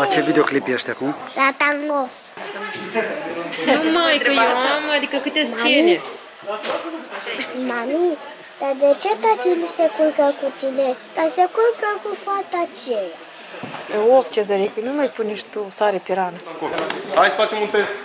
La ce videoclip ești acum? La tango. Nu mai că eu am, adică câte scene. Mami, dar de ce tati nu se culcă cu tine? Dar se culcă cu fata aceea. Of, ce zărică, nu mai pune și tu sare pirană. Hai să facem un test.